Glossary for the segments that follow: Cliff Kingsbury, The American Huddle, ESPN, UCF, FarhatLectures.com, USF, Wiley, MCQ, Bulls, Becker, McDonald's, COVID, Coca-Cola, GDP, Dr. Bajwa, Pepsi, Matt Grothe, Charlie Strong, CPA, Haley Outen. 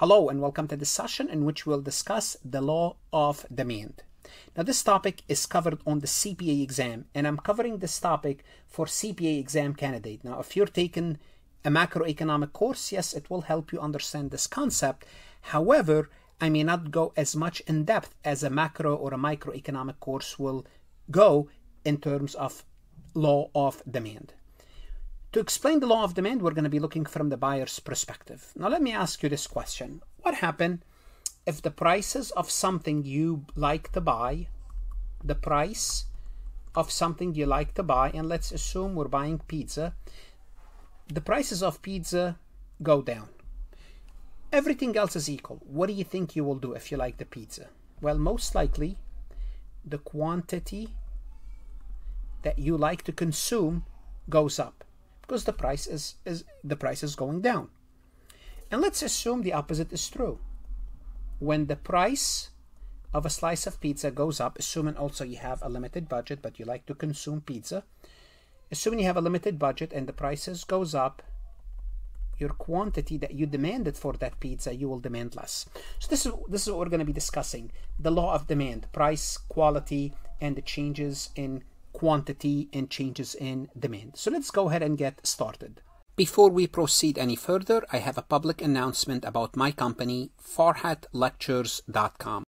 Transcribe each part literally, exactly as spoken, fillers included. Hello and welcome to this session in which we'll discuss the law of demand. Now this topic is covered on the C P A exam, and I'm covering this topic for C P A exam candidate. Now if you're taking a macroeconomic course, yes, it will help you understand this concept. However, I may not go as much in depth as a macro or a microeconomic course will go in terms of law of demand. To explain the law of demand, we're going to be looking from the buyer's perspective. Now, let me ask you this question. What happens if the prices of something you like to buy, the price of something you like to buy, and let's assume we're buying pizza, the prices of pizza go down. Everything else is equal. What do you think you will do if you like the pizza? Well, most likely, the quantity that you like to consume goes up, because the price is, is the price is going down. And let's assume the opposite is true. When the price of a slice of pizza goes up, assuming also you have a limited budget, but you like to consume pizza, assuming you have a limited budget and the prices goes up, your quantity that you demanded for that pizza, you will demand less. So this is, this is what we're going to be discussing, the law of demand, price, quality, and the changes in quantity and changes in demand. So let's go ahead and get started. Before we proceed any further, I have a public announcement about my company, Farhat Lectures dot com.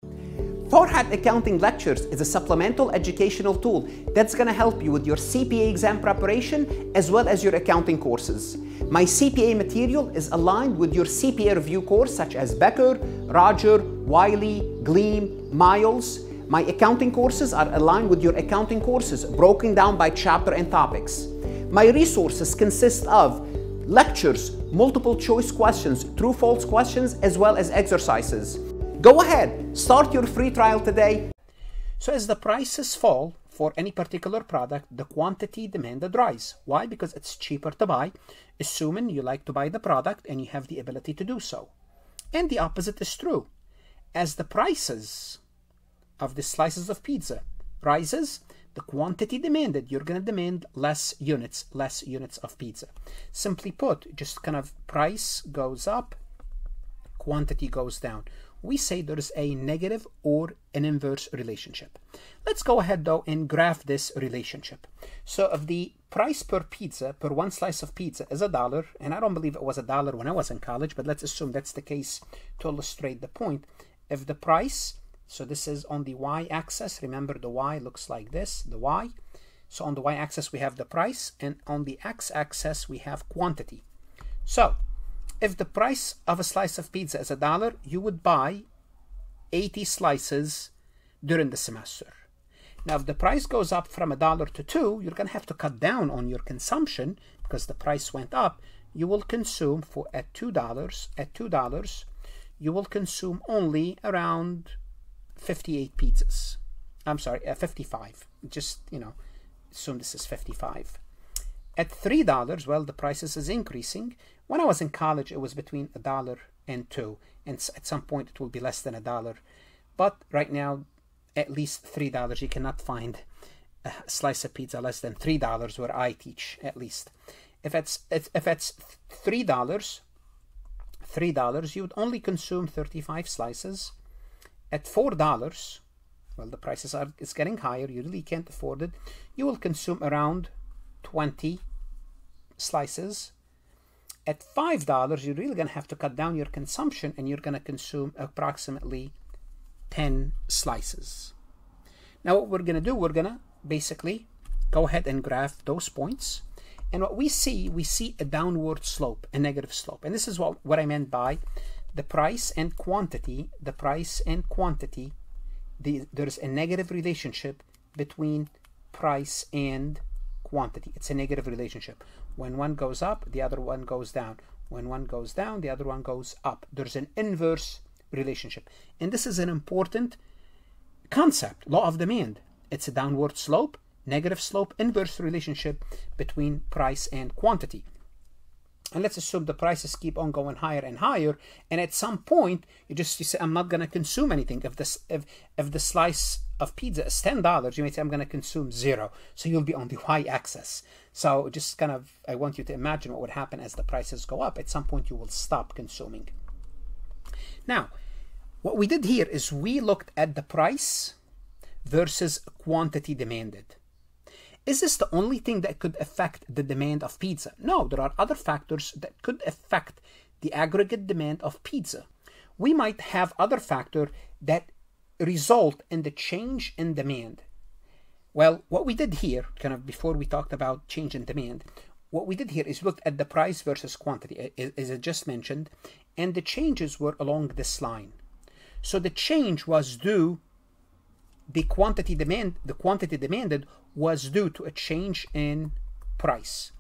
Farhat Accounting Lectures is a supplemental educational tool that's going to help you with your C P A exam preparation as well as your accounting courses. My C P A material is aligned with your C P A review course such as Becker, Roger, Wiley, Gleam, Miles. My accounting courses are aligned with your accounting courses, broken down by chapter and topics. My resources consist of lectures, multiple choice questions, true false questions, as well as exercises. Go ahead, start your free trial today. So as the prices fall for any particular product, the quantity demanded rise. Why? Because it's cheaper to buy, assuming you like to buy the product and you have the ability to do so. And the opposite is true. As the prices of the slices of pizza rises, the quantity demanded, you're going to demand less units, less units of pizza. Simply put, just kind of price goes up, quantity goes down. We say there is a negative or an inverse relationship. Let's go ahead though and graph this relationship. So if the price per pizza, per one slice of pizza is a dollar, and I don't believe it was a dollar when I was in college, but let's assume that's the case to illustrate the point. If the price, so this is on the y-axis. Remember the y looks like this, the y. So on the y-axis, we have the price, and on the x-axis, we have quantity. So if the price of a slice of pizza is a dollar, you would buy eighty slices during the semester. Now, if the price goes up from a dollar to two, you're going to have to cut down on your consumption because the price went up. You will consume for at two dollars, at two dollars, you will consume only around fifty-eight pizzas. I'm sorry, uh, fifty-five. Just, you know, assume this is fifty-five. At three dollars, well, the prices is increasing. When I was in college, it was between a dollar and two. And at some point, it will be less than a dollar. But right now, at least three dollars. You cannot find a slice of pizza less than three dollars where I teach, at least. If it's, if it's three dollars, three dollars, you would only consume thirty-five slices. At four dollars, well, the prices are it's getting higher. You really can't afford it. You will consume around twenty slices. At five dollars, you're really going to have to cut down your consumption, and you're going to consume approximately ten slices. Now, what we're going to do, we're going to basically go ahead and graph those points. And what we see, we see a downward slope, a negative slope. And this is what, what I meant by the price and quantity, the price and quantity, the, there's a negative relationship between price and quantity. It's a negative relationship. When one goes up, the other one goes down. When one goes down, the other one goes up. There's an inverse relationship. And this is an important concept, law of demand. It's a downward slope, negative slope, inverse relationship between price and quantity. And let's assume the prices keep on going higher and higher, and at some point you just you say, I'm not going to consume anything. If this if if the slice of pizza is ten dollars, you may say, I'm going to consume zero. So you'll be on the y-axis. So just kind of, I want you to imagine what would happen as the prices go up. At some point you will stop consuming. Now, what we did here is we looked at the price versus quantity demanded. Is this the only thing that could affect the demand of pizza? No, there are other factors that could affect the aggregate demand of pizza. We might have other factors that result in the change in demand. Well, what we did here, kind of before we talked about change in demand, what we did here is looked at the price versus quantity, as I just mentioned, and the changes were along this line. So the change was due, the quantity demand, the quantity demanded was due to a change in price.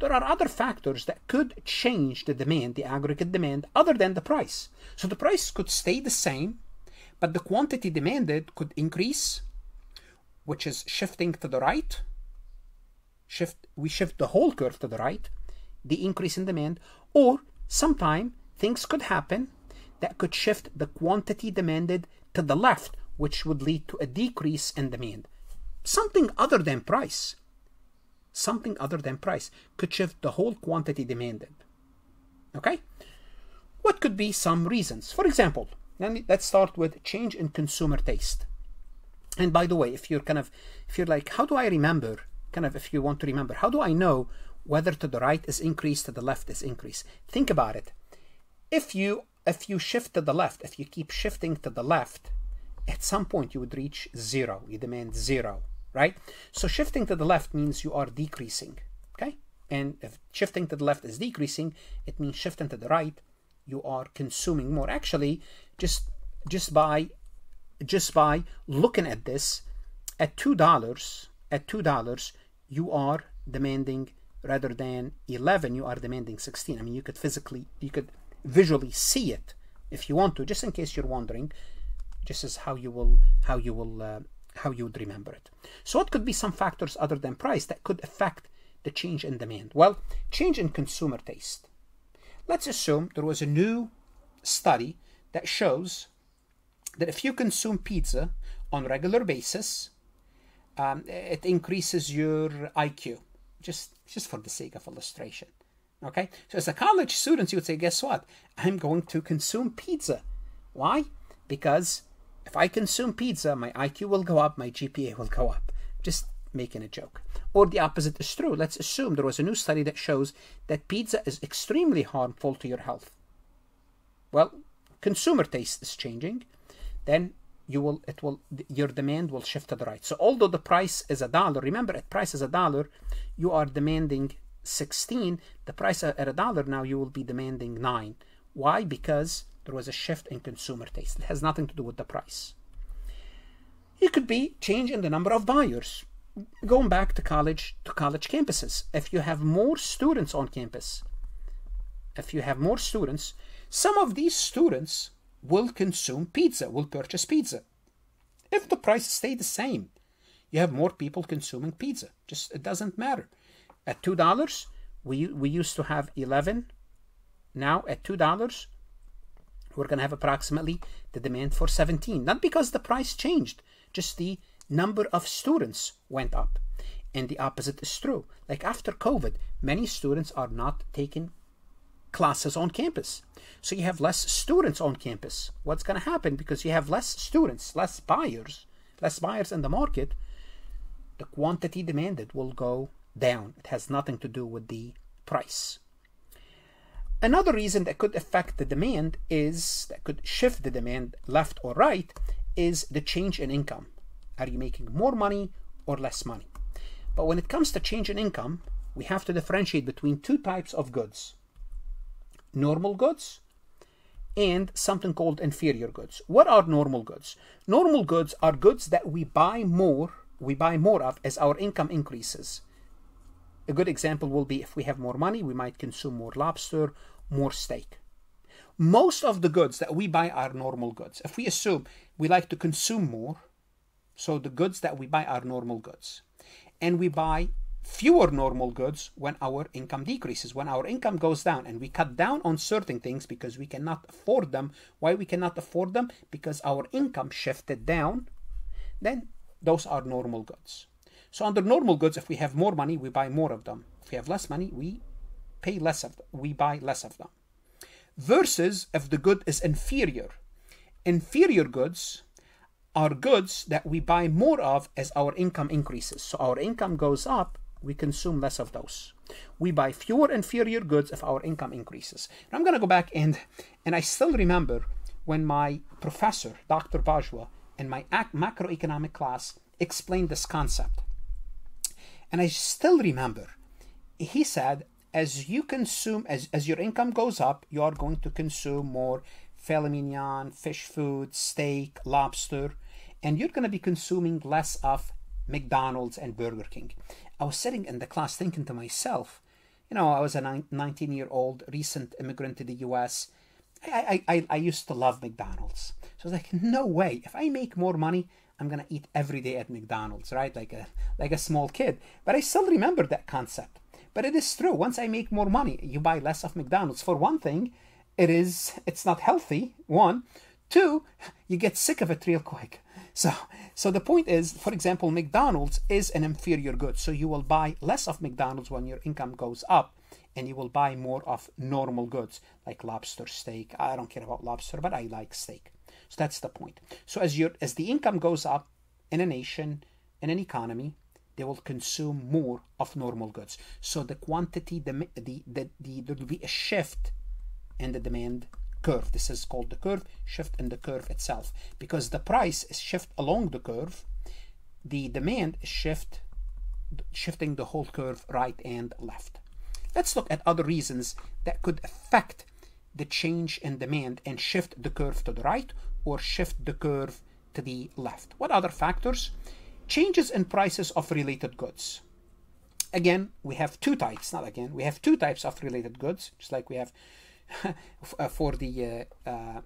There are other factors that could change the demand, the aggregate demand, other than the price. So the price could stay the same, but the quantity demanded could increase, which is shifting to the right. Shift, we shift the whole curve to the right, the increase in demand, or sometime things could happen that could shift the quantity demanded to the left, which would lead to a decrease in demand. Something other than price, something other than price could shift the whole quantity demanded. Okay? What could be some reasons? For example, let me, let's start with change in consumer taste. And by the way, if you're kind of, if you're like, how do I remember? Kind of if you want to remember, how do I know whether to the right is increase, to the left is increase? Think about it. If you if you shift to the left, if you keep shifting to the left, at some point you would reach zero. You demand zero, right? So shifting to the left means you are decreasing, okay? And if shifting to the left is decreasing, it means shifting to the right, you are consuming more. Actually, just just by just by looking at this, at two dollars, at two dollars. You are demanding, rather than eleven, you are demanding sixteen. I mean, you could physically, you could visually see it if you want to, just in case you're wondering, just as how you will, how you will, uh, how you would remember it. So what could be some factors other than price that could affect the change in demand? Well, change in consumer taste. Let's assume there was a new study that shows that if you consume pizza on a regular basis, um, it increases your I Q. Just, just for the sake of illustration, okay? So as a college student, you would say, guess what? I'm going to consume pizza. Why? Because if I consume pizza, my I Q will go up, my G P A will go up. Just making a joke. Or the opposite is true. Let's assume there was a new study that shows that pizza is extremely harmful to your health. Well, consumer taste is changing. Then you will, it will, your demand will shift to the right. So although the price is a dollar, remember at price is a dollar, you are demanding sixteen. The price at a dollar now, you will be demanding nine. Why? Because there was a shift in consumer taste. It has nothing to do with the price. It could be change in the number of buyers. Going back to college, to college campuses, if you have more students on campus, if you have more students, some of these students will consume pizza, will purchase pizza. If the price stays the same, you have more people consuming pizza. Just, it doesn't matter. At two dollars, we, we used to have eleven. Now at two dollars, we're going to have approximately the demand for seventeen. Not because the price changed, just the number of students went up. And the opposite is true. Like after COVID, many students are not taking classes on campus. So you have less students on campus. What's going to happen? Because you have less students, less buyers, less buyers in the market, the quantity demanded will go down. It has nothing to do with the price. Another reason that could affect the demand is, that could shift the demand left or right, is the change in income. Are you making more money or less money? But when it comes to change in income, we have to differentiate between two types of goods. Normal goods and something called inferior goods. What are normal goods? Normal goods are goods that we buy more, we buy more of as our income increases. A good example will be if we have more money, we might consume more lobster, more steak. Most of the goods that we buy are normal goods. If we assume we like to consume more, so the goods that we buy are normal goods. And we buy fewer normal goods when our income decreases, when our income goes down, and we cut down on certain things because we cannot afford them. Why we cannot afford them? Because our income shifted down. Then those are normal goods. So under normal goods, if we have more money, we buy more of them. If we have less money, we pay less of them, we buy less of them. versus if the good is inferior. Inferior goods are goods that we buy more of as our income increases. So our income goes up, we consume less of those. We buy fewer inferior goods if our income increases. And I'm going to go back and, and I still remember when my professor, Doctor Bajwa, in my macroeconomic class explained this concept. And I still remember, he said, as you consume, as, as your income goes up, you are going to consume more filet mignon, fish food, steak, lobster, and you're going to be consuming less of McDonald's and Burger King. I was sitting in the class thinking to myself, you know, I was a nineteen-year-old recent immigrant to the U S I, I, I, I used to love McDonald's. So I was like, no way. If I make more money, I'm going to eat every day at McDonald's, right? Like a, like a small kid. But I still remember that concept. But it is true. Once I make more money, you buy less of McDonald's. For one thing, it is, it's not healthy, one. Two, you get sick of it real quick. So, so the point is, for example, McDonald's is an inferior good. So you will buy less of McDonald's when your income goes up, and you will buy more of normal goods like lobster, steak. I don't care about lobster, but I like steak. So that's the point. So as your, as the income goes up in a nation, in an economy, they will consume more of normal goods. So the quantity, the, the, the, the, there will be a shift in the demand curve. This is called the curve, shift in the curve itself. Because the price is shift along the curve, the demand is shift, shifting the whole curve right and left. Let's look at other reasons that could affect the change in demand and shift the curve to the right or shift the curve to the left. What other factors? Changes in prices of related goods. Again, we have two types, not again, we have two types of related goods, just like we have for the uh, uh,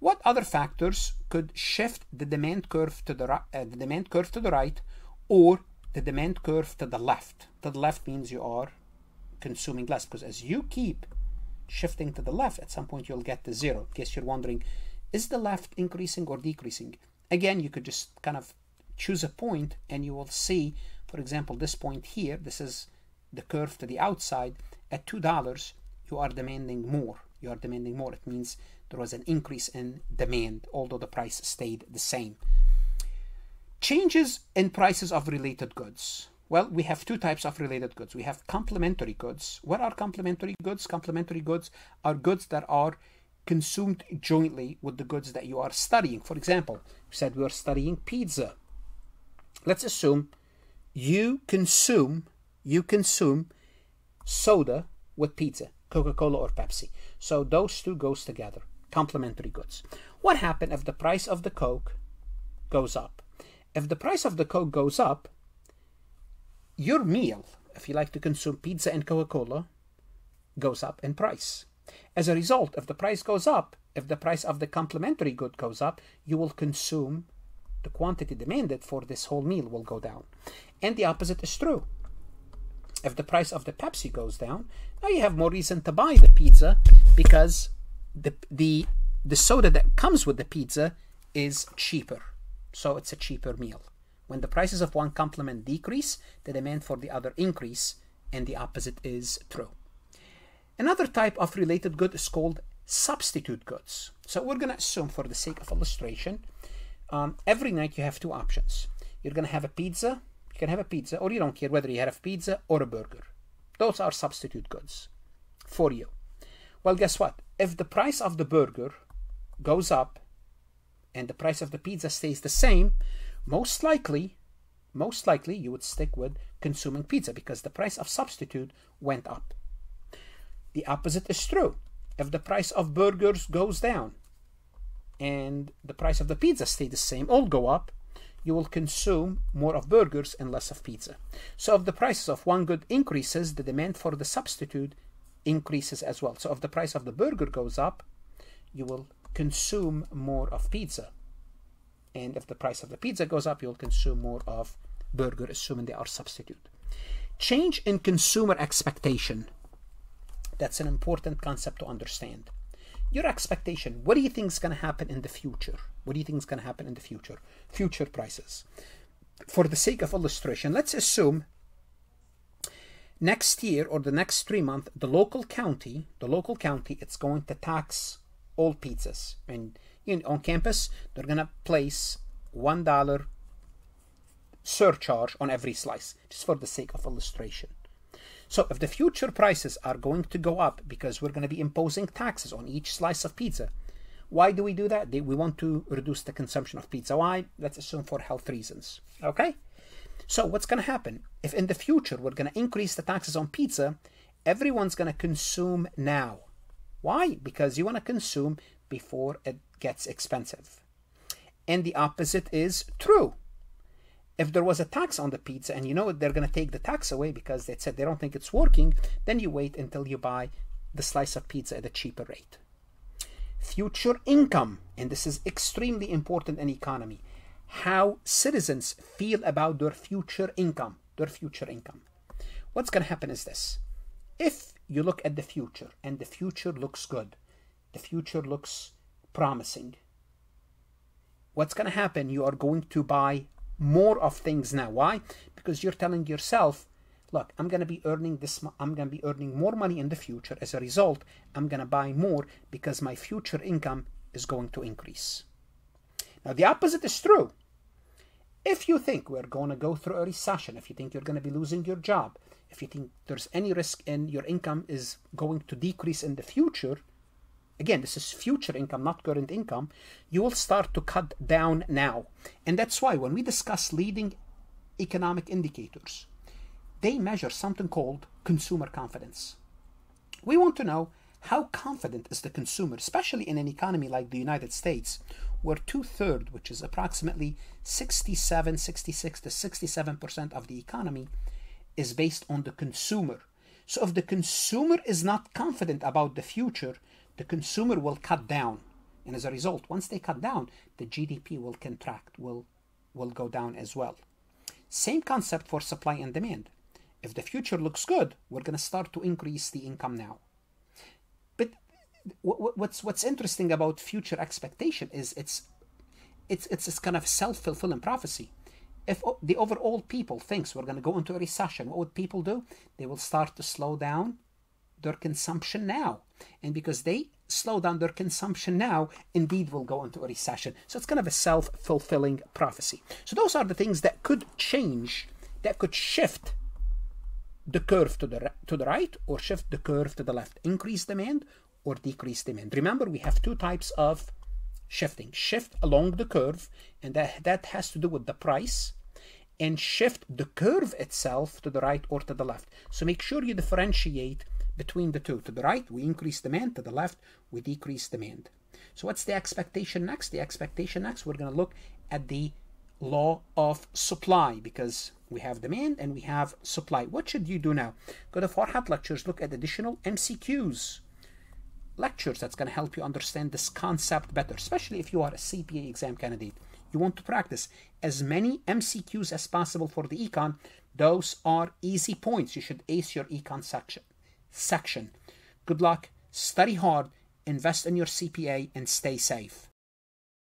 what other factors could shift the demand curve to the, uh, the demand curve to the right or the demand curve to the left? To the left means you are consuming less, because as you keep shifting to the left, at some point you'll get to zero. In case you're wondering, is the left increasing or decreasing? Again, you could just kind of choose a point and you will see, for example, this point here, this is the curve to the outside. At two dollars, you are demanding more. You are demanding more. It means there was an increase in demand, although the price stayed the same. Changes in prices of related goods. Well, we have two types of related goods. We have complementary goods. What are complementary goods? Complementary goods are goods that are consumed jointly with the goods that you are studying. For example, we said we are studying pizza. Let's assume you consume, you consume soda with pizza, Coca-Cola or Pepsi. So those two goes together, complementary goods. What happens if the price of the Coke goes up? If the price of the Coke goes up, your meal, if you like to consume pizza and Coca-Cola, goes up in price. As a result, if the price goes up, if the price of the complementary good goes up, you will consume the quantity demanded for this whole meal will go down. And the opposite is true. If the price of the Pepsi goes down, now you have more reason to buy the pizza because the, the, the soda that comes with the pizza is cheaper. So it's a cheaper meal. When the prices of one complement decrease, the demand for the other increase, and the opposite is true. Another type of related good is called substitute goods. So we're going to assume, for the sake of illustration, um, every night you have two options. You're going to have a pizza, you can have a pizza, or you don't care whether you have pizza or a burger. Those are substitute goods for you. Well, guess what? If the price of the burger goes up and the price of the pizza stays the same, Most likely, most likely you would stick with consuming pizza because the price of substitute went up. The opposite is true. If the price of burgers goes down and the price of the pizza stays the same, all go up, you will consume more of burgers and less of pizza. So if the prices of one good increases, the demand for the substitute increases as well. So if the price of the burger goes up, you will consume more of pizza. And if the price of the pizza goes up, you'll consume more of burger, assuming they are substitute. Change in consumer expectation. That's an important concept to understand. Your expectation, what do you think is going to happen in the future? What do you think is going to happen in the future? Future prices. for the sake of illustration, let's assume next year or the next three months, the local county, the local county, it's going to tax all pizzas. And you know, on campus, they're going to place one dollar surcharge on every slice, just for the sake of illustration. So if the future prices are going to go up because we're going to be imposing taxes on each slice of pizza, why do we do that? We want to reduce the consumption of pizza. Why? Let's assume for health reasons. Okay? So what's going to happen? If in the future we're going to increase the taxes on pizza, everyone's going to consume now. Why? Because you want to consume before it gets expensive. And the opposite is true. If there was a tax on the pizza and you know they're going to take the tax away because they said they don't think it's working, then you wait until you buy the slice of pizza at a cheaper rate. Future income, and this is extremely important in economy, how citizens feel about their future income, their future income. What's going to happen is this. If you look at the future and the future looks good, the future looks promising, what's going to happen? You are going to buy more of things now. Why? Because you're telling yourself, look, I'm going to be earning this, I'm going to be earning more money in the future. As a result, I'm going to buy more because my future income is going to increase. Now, the opposite is true. If you think we're going to go through a recession, if you think you're going to be losing your job, if you think there's any risk and your income is going to decrease in the future, again, this is future income, not current income, you will start to cut down now. And that's why when we discuss leading economic indicators, they measure something called consumer confidence. We want to know how confident is the consumer, especially in an economy like the United States, where two-thirds, which is approximately sixty-seven, sixty-six to sixty-seven percent of the economy, is based on the consumer. So if the consumer is not confident about the future, the consumer will cut down. And as a result, once they cut down, the G D P will contract, will, will go down as well. Same concept for supply and demand. If the future looks good, we're going to start to increase the income now. But what's, what's interesting about future expectation is it's, it's, it's this kind of self-fulfilling prophecy. If the overall people thinks we're going to go into a recession, what would people do? They will start to slow down their consumption now. And because they slow down their consumption now, indeed will go into a recession. So it's kind of a self-fulfilling prophecy. So those are the things that could change, that could shift the curve to the, to the right or shift the curve to the left. Increase demand or decrease demand. Remember, we have two types of shifting. Shift along the curve, and that, that has to do with the price, and shift the curve itself to the right or to the left. So make sure you differentiate between the two. To the right, we increase demand. To the left, we decrease demand. So what's the expectation next? The expectation next, we're going to look at the law of supply, because we have demand and we have supply. What should you do now? Go to Farhat Lectures, look at additional M C Qs, lectures that's going to help you understand this concept better, especially if you are a C P A exam candidate. You want to practice as many M C Qs as possible for the econ. Those are easy points. You should ace your econ section. section. Good luck, study hard, invest in your C P A, and stay safe.